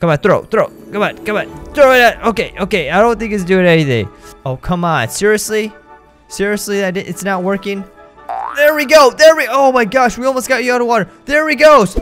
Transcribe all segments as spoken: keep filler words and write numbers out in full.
Come on, throw, throw. Come on, come on. Throw it at. Okay, okay. I don't think it's doing anything. Oh, come on. Seriously? Seriously, that it's not working? There we go. There we. Oh my gosh, we almost got you out of water. There he goes.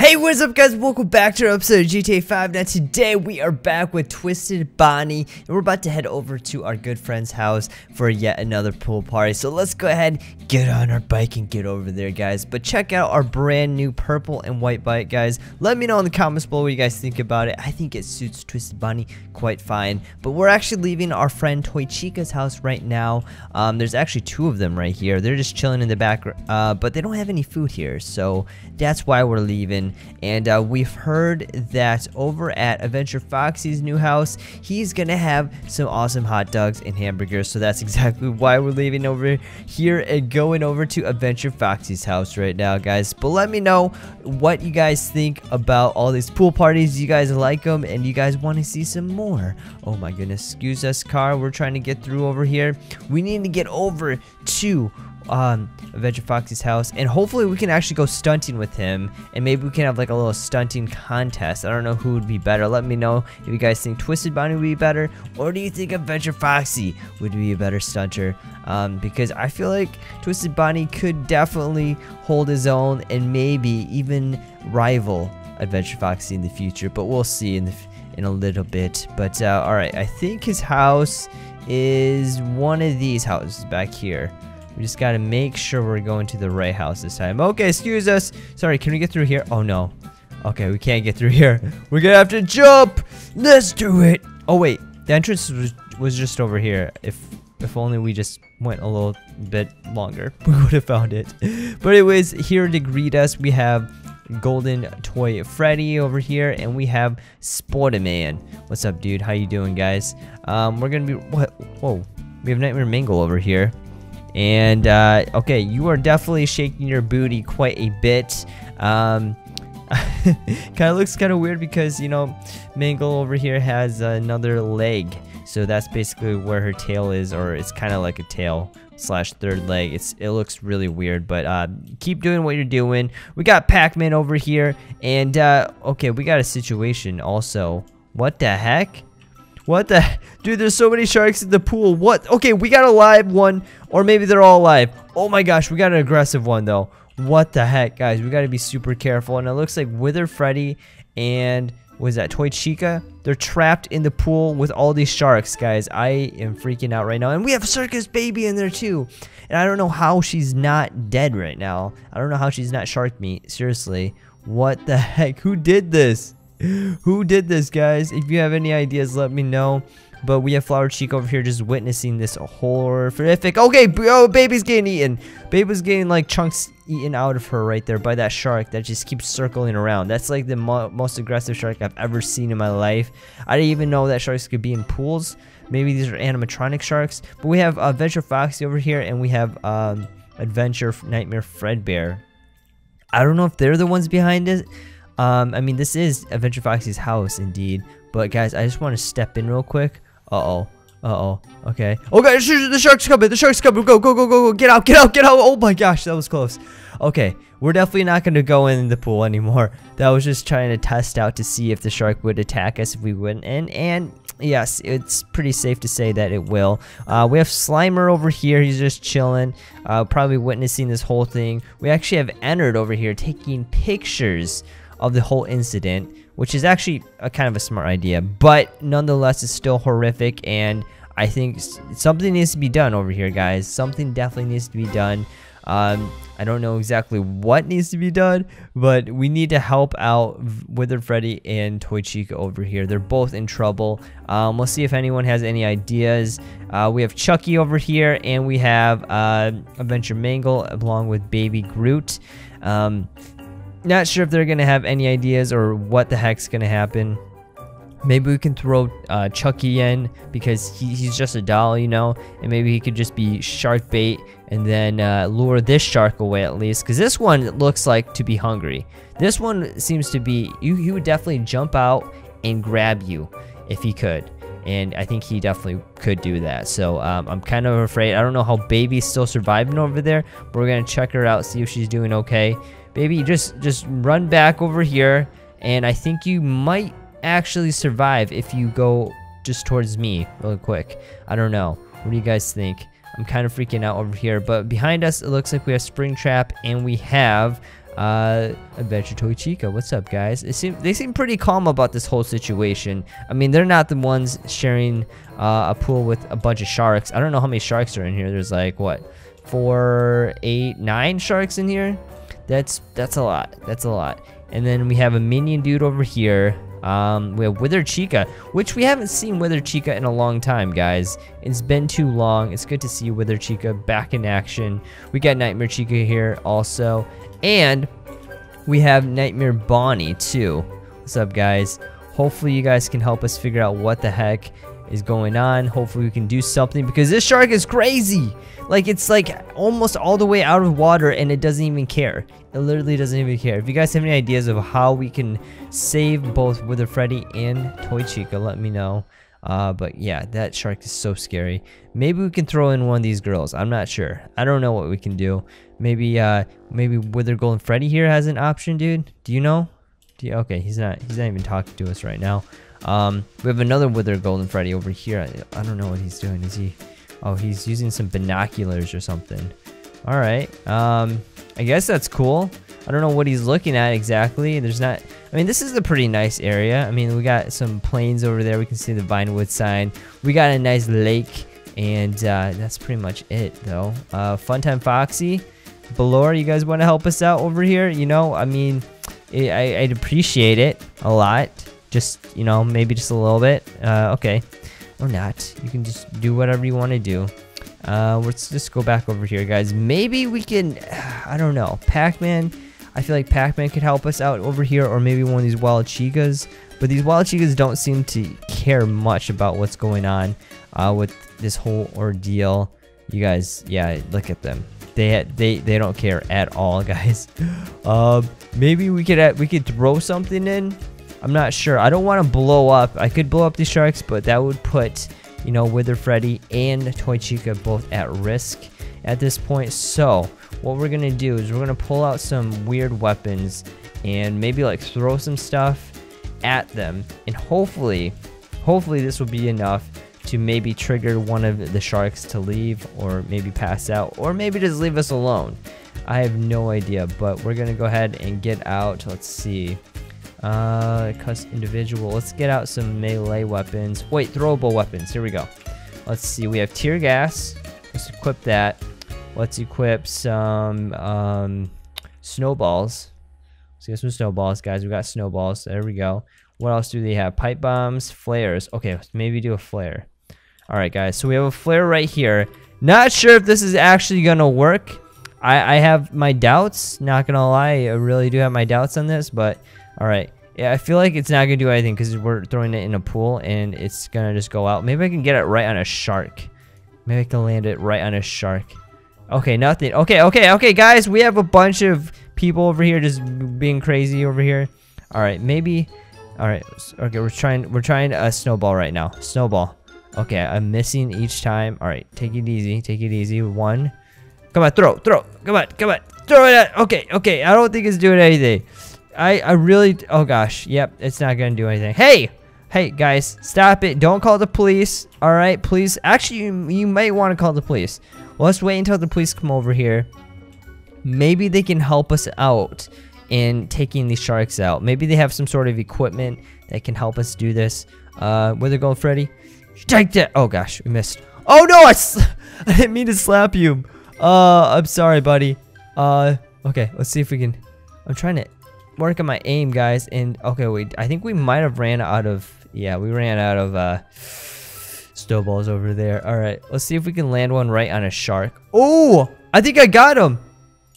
Hey, what's up guys, welcome back to our episode of G T A five. Now today we are back with Twisted Bonnie, and we're about to head over to our good friend's house for yet another pool party. So let's go ahead, get on our bike and get over there guys. But check out our brand new purple and white bike guys. Let me know in the comments below what you guys think about it. I think it suits Twisted Bonnie quite fine. But we're actually leaving our friend Toy Chica's house right now. Um, there's actually two of them right here. They're just chilling in the back, uh, but they don't have any food here. So that's why we're leaving. And uh, we've heard that over at Adventure Foxy's new house, he's gonna have some awesome hot dogs and hamburgers. So that's exactly why we're leaving over here and going over to Adventure Foxy's house right now, guys. But let me know what you guys think about all these pool parties. You guys like them and you guys want to see some more. Oh my goodness, excuse us, car. We're trying to get through over here. We need to get over to um Adventure Foxy's house, and hopefully we can actually go stunting with him, and maybe we can have like a little stunting contest. I don't know who would be better. Let me know if you guys think Twisted Bonnie would be better, or do you think Adventure Foxy would be a better stunter, um because I feel like Twisted Bonnie could definitely hold his own and maybe even rival Adventure Foxy in the future, but we'll see in the in a little bit. But uh all right, I think his house is one of these houses back here. We just gotta make sure we're going to the right house this time. Okay, excuse us. Sorry, can we get through here? Oh no. Okay, we can't get through here. We're gonna have to jump. Let's do it. Oh wait, the entrance was, was just over here. If if only we just went a little bit longer, we would have found it. But anyways, here to greet us, we have Golden Toy Freddy over here, and we have Sporty Man. What's up, dude? How you doing, guys? Um, we're gonna be what? Whoa, we have Nightmare Mangle over here. And uh okay, you are definitely shaking your booty quite a bit. Um kind of looks kind of weird because, you know, Mangle over here has another leg, so that's basically where her tail is, or it's kind of like a tail slash third leg. It's it looks really weird, but uh keep doing what you're doing. We got Pac-Man over here, and uh okay, we got a situation also. What the heck? What the? Dude, there's so many sharks in the pool. What? Okay, we got a live one. Or maybe they're all alive. Oh my gosh, we got an aggressive one though. What the heck, guys? We got to be super careful. And it looks like Withered Freddy and, what is that, Toy Chica? They're trapped in the pool with all these sharks, guys. I am freaking out right now. And we have Circus Baby in there too. And I don't know how she's not dead right now. I don't know how she's not shark meat. Seriously. What the heck? Who did this? Who did this, guys? If you have any ideas, let me know. But we have Flower Chica over here just witnessing this horrific. Okay, oh, baby's getting eaten. Baby's getting like chunks eaten out of her right there by that shark that just keeps circling around. That's like the mo most aggressive shark I've ever seen in my life. I didn't even know that sharks could be in pools. Maybe these are animatronic sharks. But we have uh, Adventure Foxy over here, and we have um, Adventure Nightmare Fredbear. I don't know if they're the ones behind it. Um, I mean, this is Adventure Foxy's house, indeed. But, guys, I just want to step in real quick. Uh-oh. Uh-oh. Okay. Oh, guys, the shark's coming. The shark's coming. Go, go, go, go, go. Get out, get out, get out. Oh, my gosh, that was close. Okay, we're definitely not going to go in the pool anymore. That was just trying to test out to see if the shark would attack us if we went in. And, yes, it's pretty safe to say that it will. Uh, we have Slimer over here. He's just chilling, uh, probably witnessing this whole thing. We actually have Ennard over here taking pictures of the whole incident, which is actually a kind of a smart idea, but nonetheless it's still horrific, and I think something needs to be done over here, guys. Something definitely needs to be done. um I don't know exactly what needs to be done, but we need to help out Withered Freddy and Toy Chica over here. They're both in trouble. Um, we'll see if anyone has any ideas. Uh, we have Chucky over here, and we have uh, Adventure Mangle along with Baby Groot. um Not sure if they're gonna have any ideas or what the heck's gonna happen. Maybe we can throw uh, Chucky in because he, he's just a doll, you know, and maybe he could just be shark bait and then uh, lure this shark away at least, because this one looks like to be hungry. This one seems to be, you, he would definitely jump out and grab you if he could. and I think he definitely could do that. So um, I'm kind of afraid. I don't know how Baby's still surviving over there. But we're gonna check her out, see if she's doing okay. Baby, just just run back over here, and I think you might actually survive if you go just towards me really quick. I don't know. What do you guys think? I'm kind of freaking out over here, but behind us it looks like we have Springtrap and we have uh, Adventure Toy Chica. What's up, guys? It seem, they seem pretty calm about this whole situation. I mean, they're not the ones sharing uh, a pool with a bunch of sharks. I don't know how many sharks are in here. There's like, what, four, eight, nine sharks in here? That's, that's a lot. That's a lot. And then we have a minion dude over here. Um, we have Withered Chica, which we haven't seen Withered Chica in a long time, guys. It's been too long. It's good to see Withered Chica back in action. We got Nightmare Chica here also, and we have Nightmare Bonnie too. What's up, guys? Hopefully you guys can help us figure out what the heck is going on. Hopefully we can do something, because this shark is crazy. Like, it's like almost all the way out of water and it doesn't even care. It literally doesn't even care. If you guys have any ideas of how we can save both Withered Freddy and Toy Chica, let me know. Uh, but yeah, that shark is so scary. Maybe we can throw in one of these girls. I'm not sure. I don't know what we can do. Maybe uh, maybe Withered Golden Freddy here has an option, dude. Do you know? Do you, okay, he's not. He's not even talking to us right now. Um, we have another Withered Golden Freddy over here. I, I don't know what he's doing. Is he? Oh, he's using some binoculars or something. All right. Um, I guess that's cool. I don't know what he's looking at exactly. There's not. I mean, this is a pretty nice area. I mean, we got some planes over there. We can see the Vinewood sign. We got a nice lake, and uh, that's pretty much it, though. Uh, Funtime Foxy, Balor, you guys want to help us out over here? You know, I mean, it, I, I'd appreciate it a lot. Just, you know, maybe just a little bit. Uh, okay. Or not. You can just do whatever you want to do. Uh, let's just go back over here, guys. Maybe we can... I don't know. Pac-Man. I feel like Pac-Man could help us out over here. Or maybe one of these wild chicas. But these wild chicas don't seem to care much about what's going on uh, with this whole ordeal. You guys, yeah, look at them. They they they don't care at all, guys. uh, maybe we could we could throw something in. I'm not sure. I don't want to blow up. I could blow up these sharks, but that would put, you know, Withered Freddy and Toy Chica both at risk at this point. So what we're going to do is we're going to pull out some weird weapons and maybe like throw some stuff at them. And hopefully, hopefully this will be enough to maybe trigger one of the sharks to leave, or maybe pass out, or maybe just leave us alone. I have no idea, but we're going to go ahead and get out. Let's see. Uh, cuss individual. Let's get out some melee weapons. Wait, throwable weapons. Here we go. Let's see. We have tear gas. Let's equip that. Let's equip some um, snowballs. Let's get some snowballs, guys. We got snowballs. There we go. What else do they have? Pipe bombs, flares. Okay, let's maybe do a flare. All right, guys. So we have a flare right here. Not sure if this is actually gonna work. I, I have my doubts. Not gonna lie, I really do have my doubts on this, but. Alright, yeah, I feel like it's not going to do anything because we're throwing it in a pool and it's going to just go out. Maybe I can get it right on a shark. Maybe I can land it right on a shark. Okay, nothing. Okay, okay, okay, guys. We have a bunch of people over here just being crazy over here. Alright, maybe... Alright, okay, we're trying We're trying a snowball right now. Snowball. Okay, I'm missing each time. Alright, take it easy. Take it easy. One. Come on, throw, throw. Come on, come on. Throw it out. Okay, okay. I don't think it's doing anything. I, I really... Oh, gosh. Yep, it's not going to do anything. Hey! Hey, guys. Stop it. Don't call the police. All right, please. Actually, you, you might want to call the police. Well, let's wait until the police come over here. Maybe they can help us out in taking these sharks out. Maybe they have some sort of equipment that can help us do this. Uh, where they're going, Freddy? Take that! Oh, gosh. We missed. Oh, no! I, I didn't mean to slap you. Uh, I'm sorry, buddy. Uh, okay. Let's see if we can... I'm trying to... work on my aim, guys. And okay, wait, I think we might have ran out of yeah we ran out of uh snowballs over there. All right, let's see if we can land one right on a shark. Oh, I think I got him.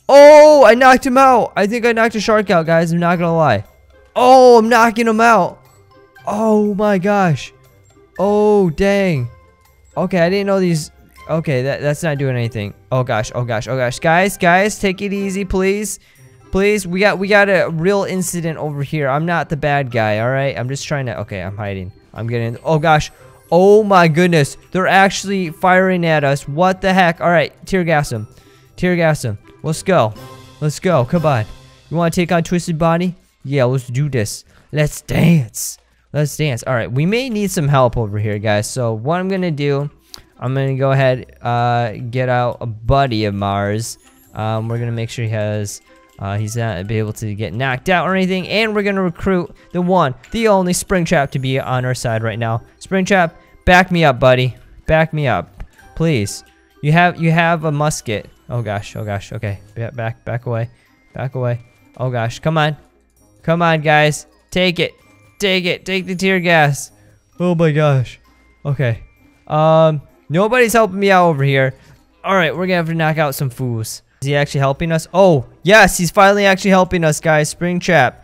Oh, I knocked him out. I think I knocked a shark out, guys. I'm not gonna lie. Oh, I'm knocking him out. Oh my gosh. Oh dang. Okay, I didn't know these. Okay, that, that's not doing anything. Oh gosh, oh gosh, oh gosh. Guys guys, take it easy, please. Please, we got we got a real incident over here. I'm not the bad guy, all right? I'm just trying to... Okay, I'm hiding. I'm getting... Oh, gosh. Oh my goodness, they're actually firing at us. What the heck? All right, tear gas him. Tear gas him. Let's go. Let's go. Come on. You want to take on Twisted Bonnie? Yeah, let's do this. Let's dance. Let's dance. All right, we may need some help over here, guys. So what I'm going to do, I'm going to go ahead uh get out a buddy of Mars. Um, we're going to make sure he has... Uh, he's not be able to get knocked out or anything, and we're gonna recruit the one, the only Springtrap to be on our side right now. Springtrap, back me up, buddy. Back me up, please. You have you have a musket. Oh gosh, oh gosh. Okay, back back away, back away. Oh gosh, come on, come on, guys. Take it, take it, take the tear gas. Oh my gosh. Okay. Um, nobody's helping me out over here. All right, we're gonna have to knock out some fools. Is he actually helping us? Oh, yes, he's finally actually helping us, guys. Springtrap,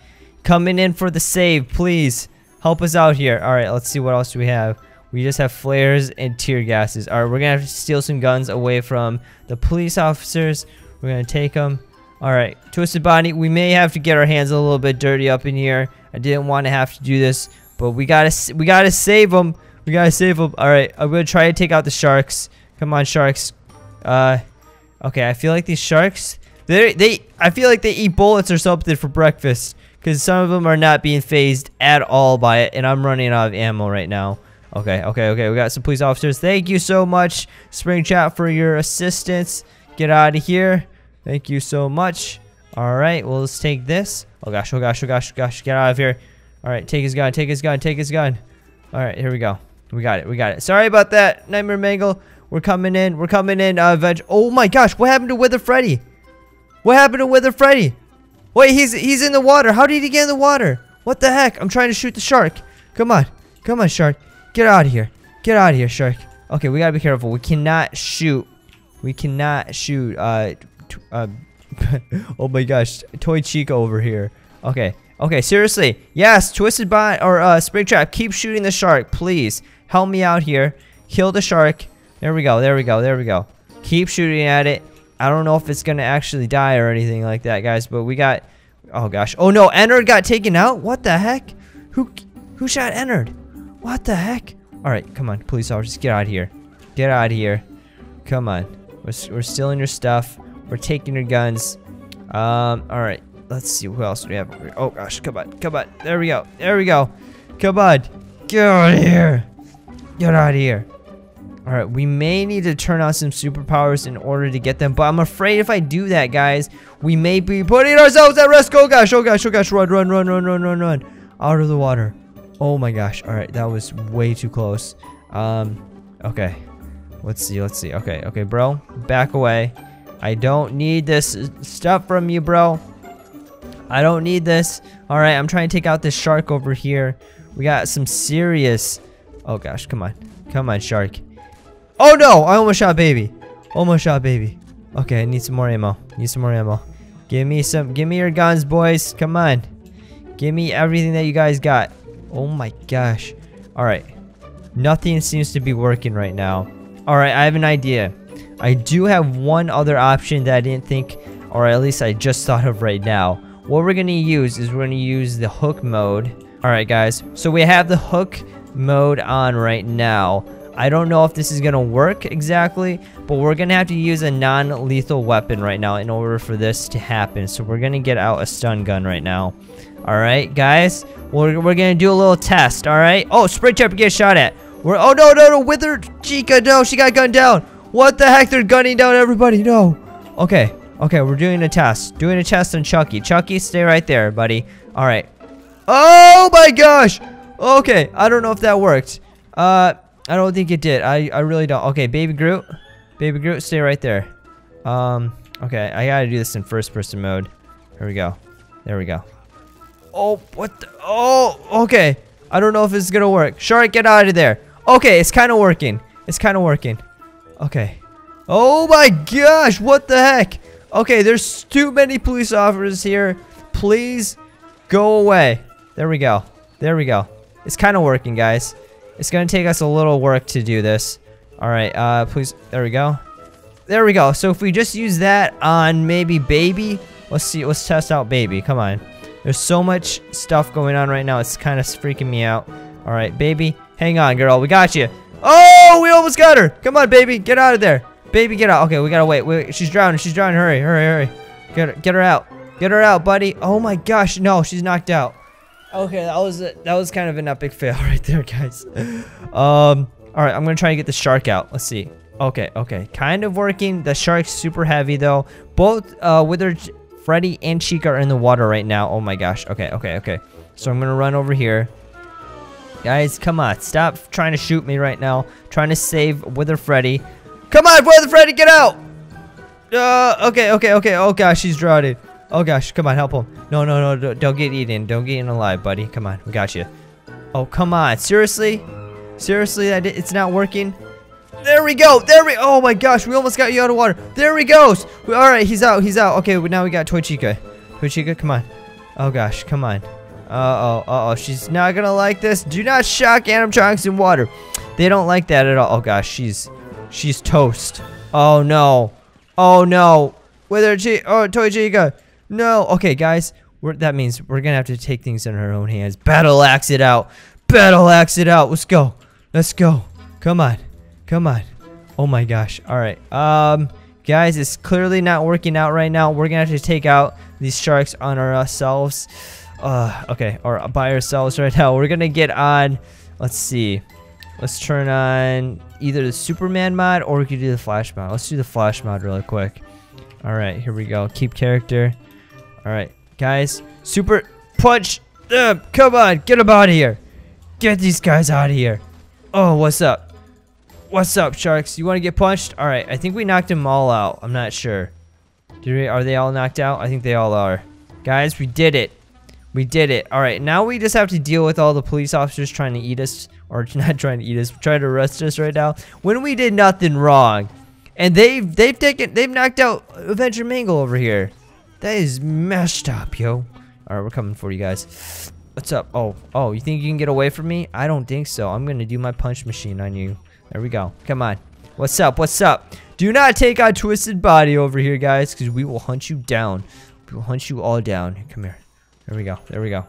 coming in for the save, please. Help us out here. All right, let's see what else do we have. We just have flares and tear gases. All right, we're going to have to steal some guns away from the police officers. We're going to take them. All right, Twisted Bonnie, we may have to get our hands a little bit dirty up in here. I didn't want to have to do this, but we got to we gotta save them. We got to save them. All right, I'm going to try to take out the sharks. Come on, sharks. Uh... Okay, I feel like these sharks, they they I feel like they eat bullets or something for breakfast, because some of them are not being phased at all by it, and I'm running out of ammo right now. Okay, okay, okay, we got some police officers. Thank you so much, Springtrap, for your assistance. Get out of here. Thank you so much. All right, well, let's take this. Oh, gosh, oh, gosh, oh, gosh, oh, gosh, get out of here. All right, take his gun, take his gun, take his gun. All right, here we go. We got it, we got it. Sorry about that, Nightmare Mangle. We're coming in. We're coming in. Uh, veg oh my gosh! What happened to Withered Freddy? What happened to Withered Freddy? Wait, he's he's in the water. How did he get in the water? What the heck? I'm trying to shoot the shark. Come on, come on, shark! Get out of here! Get out of here, shark! Okay, we gotta be careful. We cannot shoot. We cannot shoot. Uh, t uh oh my gosh, Toy Chica over here. Okay, okay, seriously. Yes, Twisted Bonnie or uh, Springtrap. Keep shooting the shark, please. Help me out here. Kill the shark. There we go, there we go, there we go. Keep shooting at it. I don't know if it's going to actually die or anything like that, guys, but we got... Oh, gosh. Oh, no, Ennard got taken out? What the heck? Who who shot Ennard? What the heck? All right, come on, police officers, get out of here. Get out of here. Come on. We're, we're stealing your stuff. We're taking your guns. Um, all right, let's see who else we have over here. Oh, gosh, come on, come on. There we go, there we go. Come on. Get out of here. Get out of here. Alright, we may need to turn on some superpowers in order to get them, but I'm afraid if I do that, guys, we may be putting ourselves at risk. Oh gosh, oh gosh, oh gosh, run, run, run, run, run, run, run. Out of the water. Oh my gosh, alright, that was way too close. Um, okay. Let's see, let's see. Okay, okay, bro, back away. I don't need this stuff from you, bro. I don't need this. Alright, I'm trying to take out this shark over here. We got some serious... Oh gosh, come on. Come on, shark. Oh no! I almost shot baby. Almost shot baby. Okay, I need some more ammo. Need some more ammo. Give me some. Give me your guns, boys. Come on. Give me everything that you guys got. Oh my gosh. All right. Nothing seems to be working right now. All right, I have an idea. I do have one other option that I didn't think, or at least I just thought of right now. What we're gonna use is we're gonna use the hook mode. All right, guys. So we have the hook mode on right now. I don't know if this is gonna work exactly, but we're gonna have to use a non-lethal weapon right now in order for this to happen. So we're gonna get out a stun gun right now. All right, guys, we're, we're gonna do a little test. All right. Oh, Springtrap gets shot at. We're oh no no no Withered Chica, no, she got gunned down. What the heck? They're gunning down everybody. No. Okay, okay, we're doing a test. Doing a test on Chucky. Chucky, stay right there, buddy. All right. Oh my gosh. Okay, I don't know if that worked. Uh. I don't think it did. I, I really don't. Okay, Baby Groot. Baby Groot, stay right there. Um, okay, I gotta do this in first person mode. Here we go. There we go. Oh, what the? Oh, okay. I don't know if this is gonna work. Shark, get out of there. Okay, it's kind of working. It's kind of working. Okay. Oh my gosh, what the heck? Okay, there's too many police officers here. Please go away. There we go. There we go. It's kind of working, guys. It's gonna take us a little work to do this. All right, uh, please. There we go. There we go. So if we just use that on maybe baby, let's see. Let's test out baby. Come on. There's so much stuff going on right now. It's kind of freaking me out. All right, baby, Hang on, girl. We got you. Oh, we almost got her. Come on, baby. Get out of there. Baby, get out. Okay, we gotta wait. Wait, she's drowning. She's drowning. Hurry, hurry, hurry. Get her, get her out. Get her out, buddy. Oh my gosh. No, she's knocked out. Okay, that was a, that was kind of an epic fail right there, guys. um, all right, I'm gonna try and get the shark out. Let's see. Okay, okay, kind of working. The shark's super heavy though. Both uh, Withered Freddy and Chica are in the water right now. Oh my gosh. Okay, okay, okay. So I'm gonna run over here. Guys, come on. Stop trying to shoot me right now. I'm trying to save Withered Freddy. Come on, Withered Freddy, get out! Uh, okay, okay, okay. Oh gosh, he's drowning. Oh gosh, come on, help him. No, no, no, don't, don't get eaten. Don't get eaten alive, buddy. Come on, we got you. Oh, come on. Seriously? Seriously, that it's not working? There we go. There we... Oh my gosh, we almost got you out of water. There he goes. We, all right, he's out. He's out. Okay, now we got Toy Chica. Toy Chica, come on. Oh gosh, come on. Uh-oh, uh-oh. She's not gonna like this. Do not shock animatronics in water. They don't like that at all. Oh gosh, she's... She's toast. Oh no. Oh no. Withered Chica. Oh, Toy Chica. No. Okay, guys. We're, that means we're going to have to take things in our own hands. Battle axe it out. Battle axe it out. Let's go. Let's go. Come on. Come on. Oh, my gosh. All right. Um, guys, it's clearly not working out right now. We're going to have to take out these sharks on ourselves. Uh, okay. Or by ourselves right now. We're going to get on. Let's see. Let's turn on either the Superman mod or we could do the Flash mod. Let's do the Flash mod really quick. All right. Here we go. Keep character. All right, guys, super punch them. Come on, get them out of here. Get these guys out of here. Oh, what's up? What's up, sharks? You want to get punched? All right, I think we knocked them all out. I'm not sure. Did we, are they all knocked out? I think they all are. Guys, we did it. We did it. All right, now we just have to deal with all the police officers trying to eat us. Or not trying to eat us, trying to arrest us right now. When we did nothing wrong. And they've, they've, taken, they've knocked out Adventure Mangle over here. That is messed up, yo. All right, we're coming for you guys. What's up? Oh, oh, you think you can get away from me? I don't think so. I'm going to do my punch machine on you. There we go. Come on. What's up? What's up? Do not take on Twisted Bonnie over here, guys, because we will hunt you down. We will hunt you all down. Come here. There we go. There we go.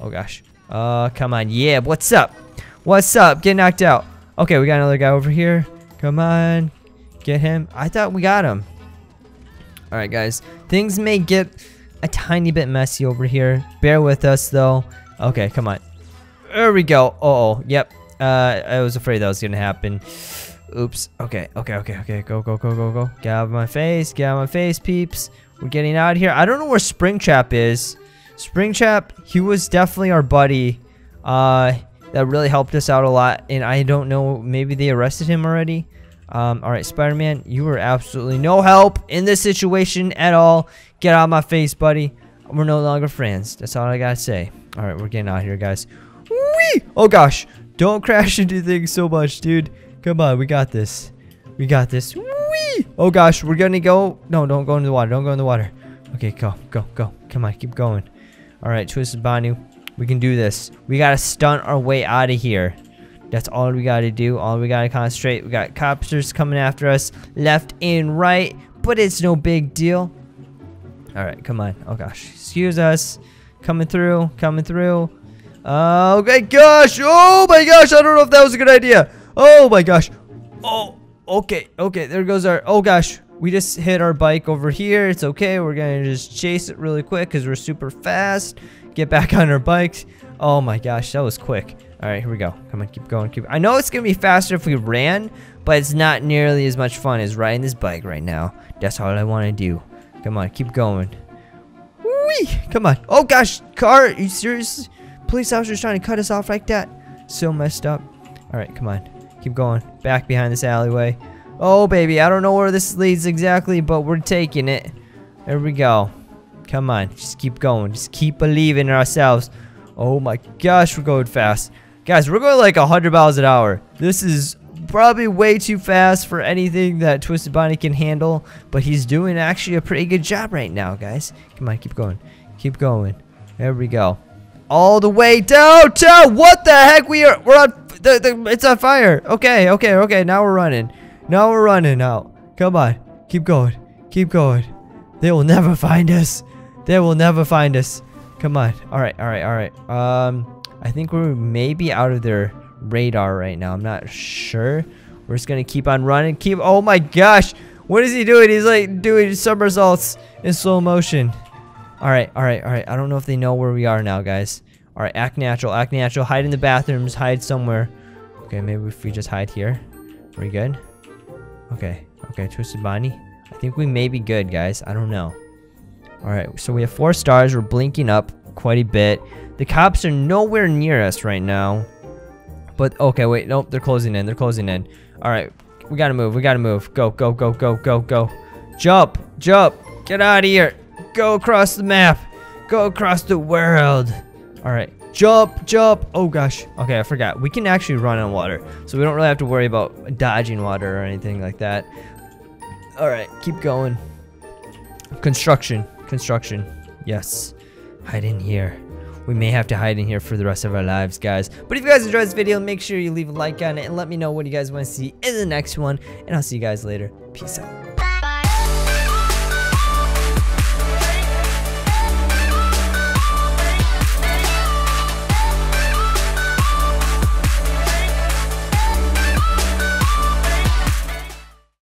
Oh, gosh. Uh, come on. Yeah, what's up? What's up? Get knocked out. Okay, we got another guy over here. Come on. Get him. I thought we got him. Alright guys, things may get a tiny bit messy over here. Bear with us though. Okay, come on. There we go. Uh-oh, yep. Uh, I was afraid that was gonna happen. Oops. Okay, okay, okay, okay. Go, go, go, go, go. Get out of my face. Get out of my face, peeps. We're getting out of here. I don't know where Springtrap is. Springtrap, he was definitely our buddy. Uh, that really helped us out a lot. And I don't know, maybe they arrested him already? Um, all right, Spider-Man, you were absolutely no help in this situation at all. Get out of my face, buddy. We're no longer friends. That's all I gotta say. All right, we're getting out of here, guys. Whee! Oh, gosh. Don't crash into things so much, dude. Come on, we got this. We got this. Whee! Oh, gosh, we're gonna go. No, don't go into the water. Don't go in the water. Okay, go, go, go. Come on, keep going. All right, Twisted Bonnie, we can do this. We gotta stunt our way out of here. That's all we gotta do. All we gotta concentrate. We got copsters coming after us, left and right, but it's no big deal. All right, come on. Oh gosh, excuse us. Coming through, coming through. Oh my gosh! Oh my gosh! I don't know if that was a good idea. Oh my gosh! Oh, okay, okay. There goes our. Oh gosh, we just hit our bike over here. It's okay. We're gonna just chase it really quick because we're super fast. Get back on our bikes. Oh my gosh, that was quick. All right, here we go. Come on, keep going. Keep. I know it's going to be faster if we ran, but it's not nearly as much fun as riding this bike right now. That's all I want to do. Come on, keep going. Whee! Come on. Oh, gosh. Car, are you serious? Police officers trying to cut us off like that. So messed up. All right, come on. Keep going. Back behind this alleyway. Oh, baby. I don't know where this leads exactly, but we're taking it. There we go. Come on. Just keep going. Just keep believing in ourselves. Oh, my gosh. We're going fast. Guys, we're going like one hundred miles an hour. This is probably way too fast for anything that Twisted Bonnie can handle. But he's doing actually a pretty good job right now, guys. Come on, keep going. Keep going. There we go. All the way downtown. What the heck? We are, we're on, the, the, it's on fire. Okay, okay, okay. Now we're running. Now we're running out. Come on. Keep going. Keep going. They will never find us. They will never find us. Come on. All right, all right, all right. Um... I think we're maybe out of their radar right now. I'm not sure. We're just gonna keep on running. Keep. Oh my gosh! What is he doing? He's like doing somersaults in slow motion. All right, all right, all right. I don't know if they know where we are now, guys. All right, act natural, act natural. Hide in the bathrooms. Hide somewhere. Okay, maybe if we just hide here, we're good. Okay, okay. Twisted Bonnie. I think we may be good, guys. I don't know. All right, so we have four stars. We're blinking up quite a bit. The cops are nowhere near us right now. But okay, wait, nope. They're closing in. They're closing in. All right, we gotta move. We gotta move. Go, go, go, go, go, go. Jump, jump. Get out of here. Go across the map. Go across the world. All right, jump, jump. Oh gosh. Okay, I forgot. We can actually run on water, so we don't really have to worry about dodging water or anything like that. All right, keep going. Construction, construction. Yes, hide in here. We may have to hide in here for the rest of our lives, guys. But if you guys enjoyed this video, make sure you leave a like on it and let me know what you guys want to see in the next one. And I'll see you guys later. Peace out.